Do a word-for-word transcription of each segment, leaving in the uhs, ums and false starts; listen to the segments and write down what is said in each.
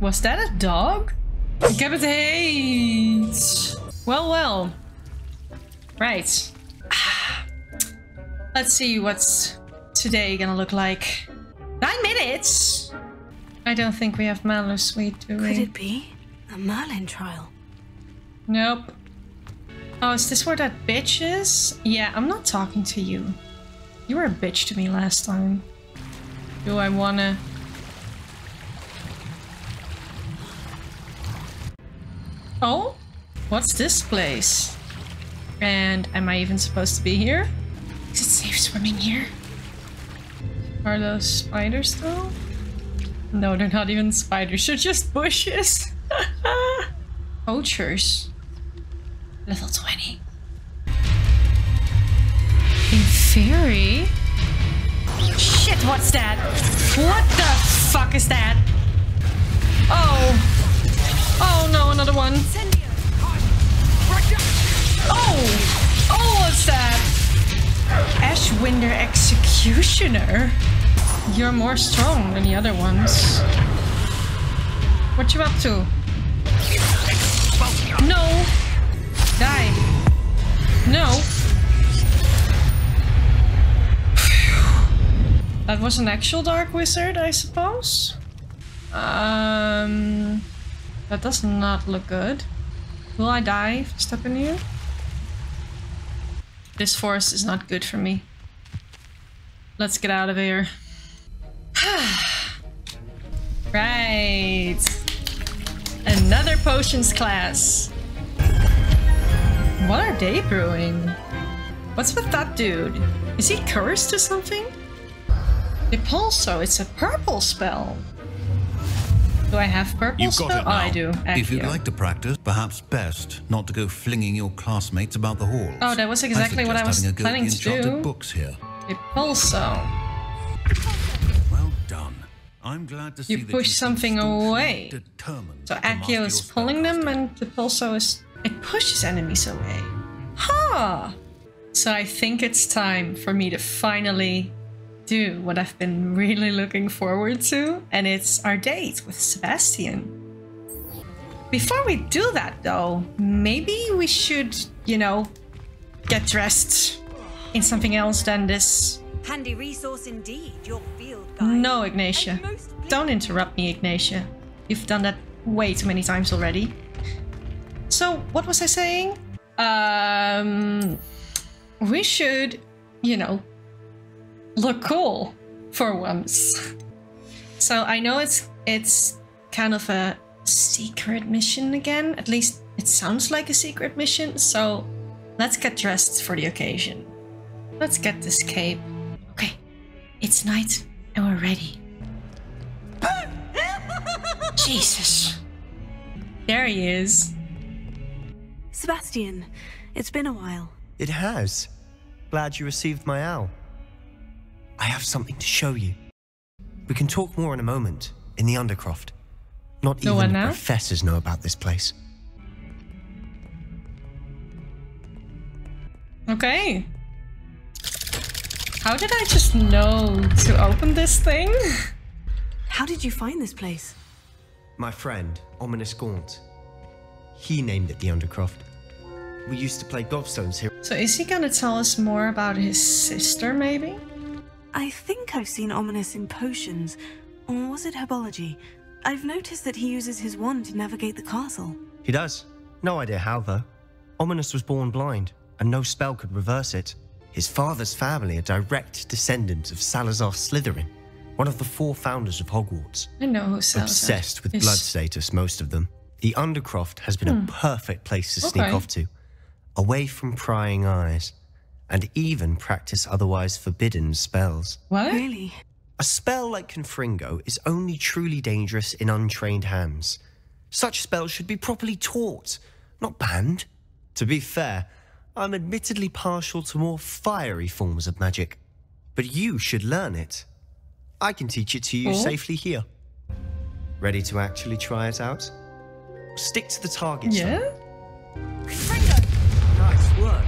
Was that a dog? Capitate! Well, well. Right. Let's see what's today gonna look like. Nine minutes? I don't think we have Malus Suite, do we? Could it be a Merlin trial? Nope. Oh, is this where that bitch is? Yeah, I'm not talking to you. You were a bitch to me last time. Do I wanna... Oh? What's this place? And am I even supposed to be here? Is it safe swimming here? Are those spiders though? No, they're not even spiders, they're just bushes. Poachers. Level twenty. In theory? Shit, what's that? What the fuck is that? Oh. Oh no, another one. Oh! Oh, what's that? Ashwinder Executioner? You're more strong than the other ones. What you up to? No! Die. No! That was an actual Dark Wizard, I suppose? Um... That does not look good. Will I die if I step in here? This forest is not good for me. Let's get out of here. Right. Another potions class. What are they brewing? What's with that dude? Is he cursed or something? Repulso, it's a purple spell. Do I have purple? You've got it now. Oh, I do. Accio. If you'd like to practice, perhaps best not to go flinging your classmates about the halls. Oh, that was exactly I what I was having a planning at to do. Books here. Repulso. Well done. I'm glad to see you push that you something away. So Accio is pulling them, master. And Repulso is it pushes enemies away. Ha! Huh. So I think it's time for me to finally do what I've been really looking forward to, and it's our date with Sebastian. Before we do that though, maybe we should, you know, get dressed in something else than this. Handy resource indeed, your field guide. No, Ignatia. Don't interrupt me, Ignatia. You've done that way too many times already. So, what was I saying? Um, we should, you know, look cool for once. So I know it's it's kind of a secret mission again, at least it sounds like a secret mission, so let's get dressed for the occasion. Let's get this cape. Okay, it's night and we're ready. Jesus, there he is. Sebastian, it's been a while. It has. Glad you received my owl. I have something to show you. We can talk more in a moment, in the Undercroft. Not no even the professors know about this place. Okay. How did I just know to open this thing? How did you find this place? My friend, Ominis Gaunt. He named it the Undercroft. We used to play gobstones here. So is he gonna tell us more about his sister, maybe? I think I've seen Ominis in potions, or was it herbology? I've noticed that he uses his wand to navigate the castle. He does. No idea how though. Ominis was born blind, and no spell could reverse it. His father's family are direct descendants of Salazar Slytherin, one of the four founders of Hogwarts. I know who Salazar is. Obsessed with blood status, most of them. The Undercroft has been hmm. a perfect place to sneak okay. off to, away from prying eyes. And even practice otherwise forbidden spells. What? Really? A spell like Confringo is only truly dangerous in untrained hands. Such spells should be properly taught, not banned. To be fair, I'm admittedly partial to more fiery forms of magic, but you should learn it. I can teach it to you oh. safely here. Ready to actually try it out? Stick to the target. Yeah? Zone. Confringo! Nice work.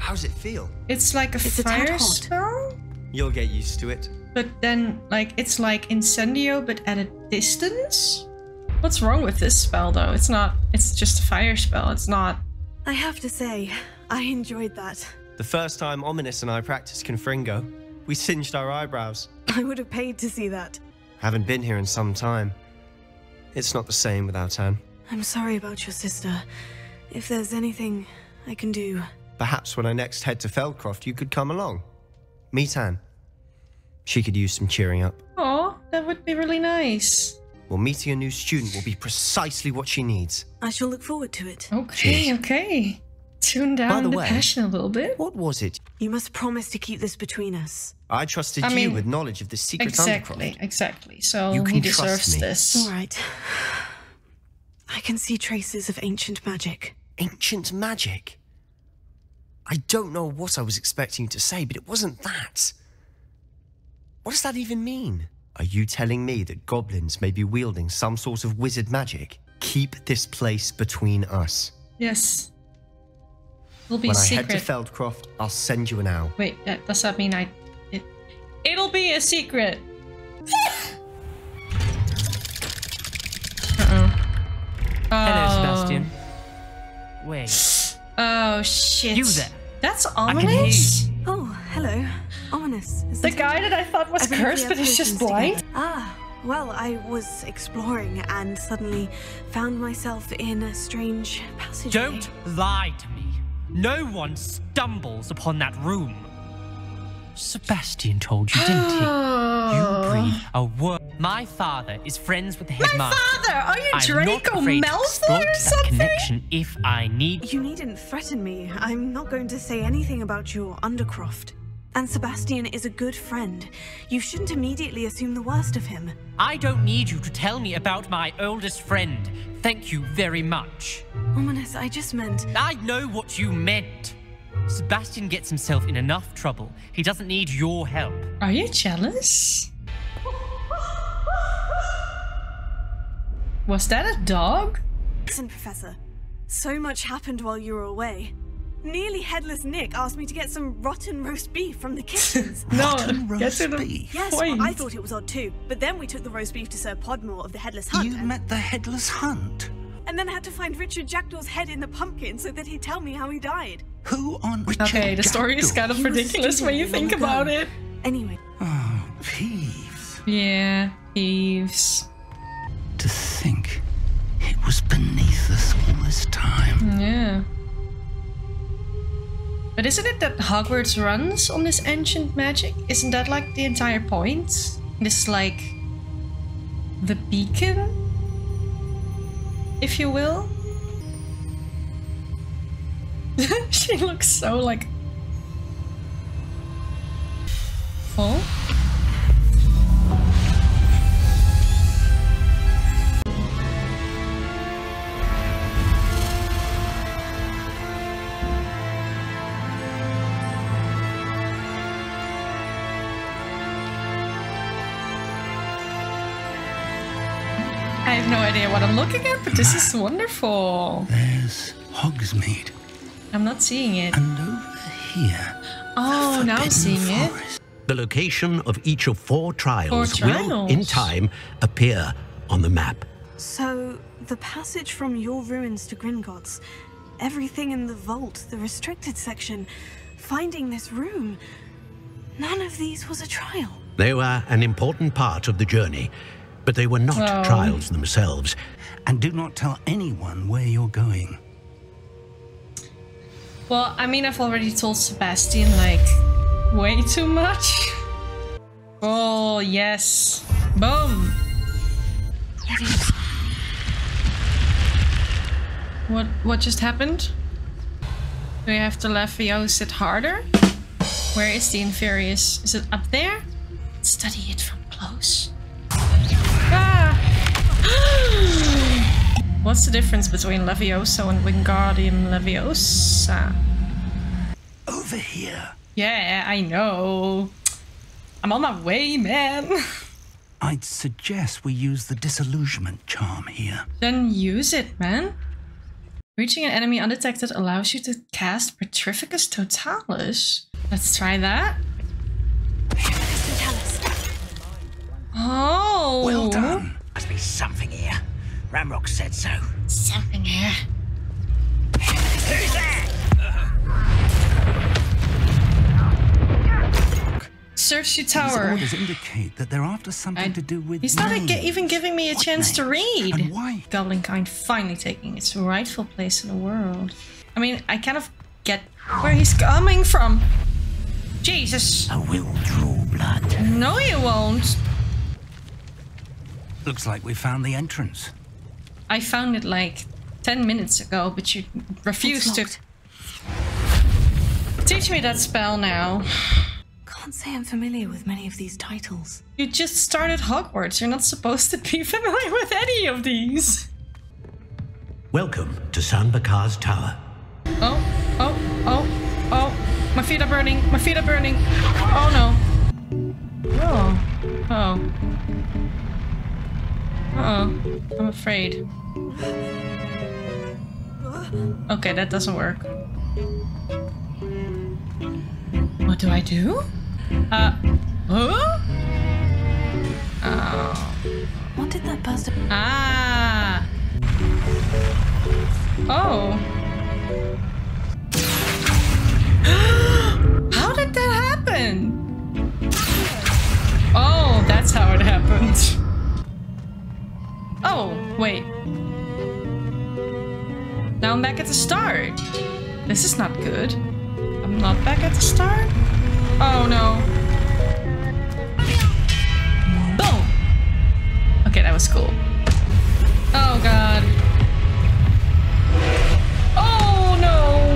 How's it feel? It's like a fire spell? You'll get used to it. But then, like, it's like Incendio, but at a distance? What's wrong with this spell, though? It's not... It's just a fire spell. It's not... I have to say, I enjoyed that. The first time Ominis and I practiced Confringo, we singed our eyebrows. I would have paid to see that. Haven't been here in some time. It's not the same without Anne. I'm sorry about your sister. If there's anything I can do... Perhaps when I next head to Feldcroft, you could come along. Meet Anne. She could use some cheering up. Aw, that would be really nice. Well, meeting a new student will be precisely what she needs. I shall look forward to it. Okay, Cheers. okay. Tune down the, the way, passion a little bit. What was it? You must promise to keep this between us. I trusted I mean, you with knowledge of the secret exactly, Undercroft. Exactly, so you can he deserves me. this. All right. I can see traces of ancient magic. Ancient magic? I don't know what I was expecting you to say, but it wasn't that. What does that even mean? Are you telling me that goblins may be wielding some sort of wizard magic? Keep this place between us. Yes. It'll be a secret. When I head to Feldcroft, I'll send you an owl. Wait, that, does that mean I... It, it'll be a secret! Uh-oh. Oh. Hello, Sebastian. Wait. Oh, shit. You there. That's Ominis? Oh, hello. Ominis. The guy it? that I thought was Everybody cursed, but is just blind? Together. Ah, well, I was exploring and suddenly found myself in a strange passageway. Don't lie to me. No one stumbles upon that room. Sebastian told you, didn't he? You breathe a word. My father is friends with the headmaster. My father? Are you Draco Malfoy or something? Connection if I need. You needn't threaten me. I'm not going to say anything about your Undercroft. And Sebastian is a good friend. You shouldn't immediately assume the worst of him. I don't need you to tell me about my oldest friend. Thank you very much. Ominis, I just meant... I know what you meant. Sebastian gets himself in enough trouble. He doesn't need your help. Are you jealous? Was that a dog? Listen, Professor. So much happened while you were away. Nearly Headless Nick asked me to get some rotten roast beef from the kitchens. no, rotten roast beef? Yes, well, I thought it was odd too, but then we took the roast beef to Sir Podmore of the Headless Hunt. You and... met the Headless Hunt? And then I had to find Richard Jackdaw's head in the pumpkin so that he'd tell me how he died. Who on Richard Okay, the story Jackdaw? is kind of ridiculous when you think about gun. it. Anyway. Oh, Peeves. Yeah, Peeves. To think it was beneath us all this time. Yeah. But isn't it that Hogwarts runs on this ancient magic? Isn't that like the entire point? This is like the beacon, if you will. She looks so like... Oh? I have no idea what I'm looking at, but this is wonderful. There's Hogsmeade. I'm not seeing it. And over here. Oh, now I'm seeing forest. it. The location of each of four trials, four trials will, in time, appear on the map. So, the passage from your ruins to Gringotts, everything in the vault, the restricted section, finding this room, none of these was a trial. They were an important part of the journey. But they were not oh. trials themselves. And do not tell anyone where you're going. Well, I mean, I've already told Sebastian, like, way too much. Oh, yes. Boom. What, what just happened? Do we have to Leviosa it harder? Where is the Inferius? Is it up there? Study it from close. What's the difference between Leviosa and Wingardium Leviosa? Over here. Yeah, I know. I'm on my way, man. I'd suggest we use the disillusionment charm here. Then use it, man. Reaching an enemy undetected allows you to cast Petrificus Totalus. Let's try that. Petrificus Totalus. Oh. Well done. Must be something here. Ramrock said so. Something here. Who's there? Search the tower. These orders indicate that they're after something I, to do with He's names. Not even giving me a what chance names? to read. And why? Goblinkind finally taking its rightful place in the world. I mean, I kind of get where he's coming from. Jesus. I will draw blood. No, you won't. Looks like we found the entrance. I found it like ten minutes ago, but you refused to. Teach me that spell now. Can't say I'm familiar with many of these titles. You just started Hogwarts. You're not supposed to be familiar with any of these. Welcome to Sandbakar's Tower. Oh, oh, oh, oh. My feet are burning. My feet are burning. Oh no. Oh. Oh. Uh-oh. I'm afraid. Okay, that doesn't work. What do I do? Uh, huh? Oh. What did that bastard? Ah. Oh. How did that happen? Oh, that's how it happened. Oh, wait. Now I'm back at the start. This is not good. I'm not back at the start? Oh no. Boom! Okay, that was cool. Oh god. Oh no!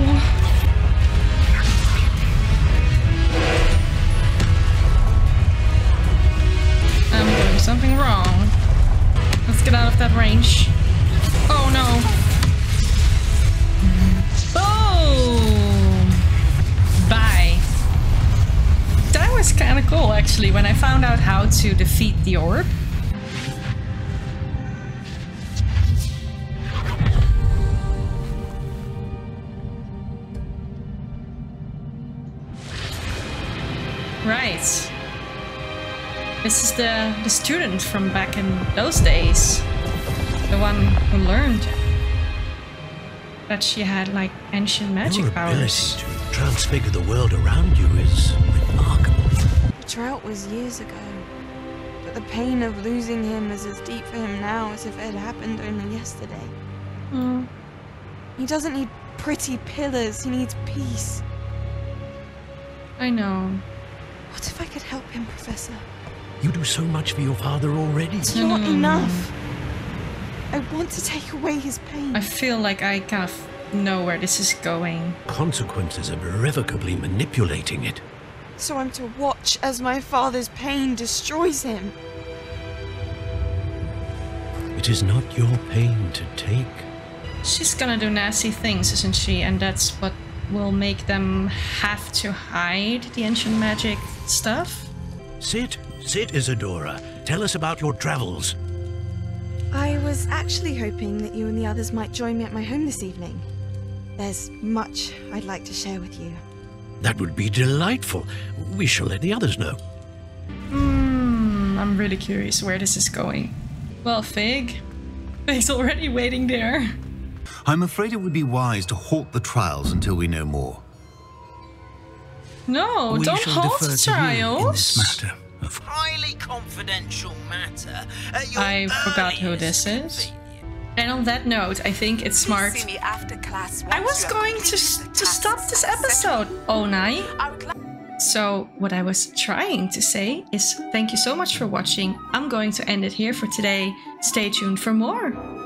I'm doing something wrong. Let's get out of that range. Oh no. Boom! Bye. That was kind of cool actually, when I found out how to defeat the orb. Right. This is the, the student from back in those days. The one who learned that she had, like, ancient magic Your powers. Your ability to transfigure the world around you is remarkable. The drought was years ago, but the pain of losing him is as deep for him now as if it had happened only yesterday. Mm. He doesn't need pretty pillars, he needs peace. I know. What if I could help him, Professor? You do so much for your father already. It's not mm. enough. I want to take away his pain. I feel like I kind of know where this is going. Consequences of irrevocably manipulating it. So I'm to watch as my father's pain destroys him. It is not your pain to take. She's gonna do nasty things, isn't she? And that's what will make them have to hide the ancient magic stuff. Sit. Sit, Isadora. Tell us about your travels. I was actually hoping that you and the others might join me at my home this evening. There's much I'd like to share with you. That would be delightful. We shall let the others know. Hmm, I'm really curious where this is going. Well, Fig, Fig's already waiting there. I'm afraid it would be wise to halt the trials until we know more. No, we don't halt the trials. Highly confidential matter. Uh, I forgot who this is. And on that note, I think it's smart. After class I was going to to stop this episode, Onai. So what I was trying to say is thank you so much for watching. I'm going to end it here for today. Stay tuned for more.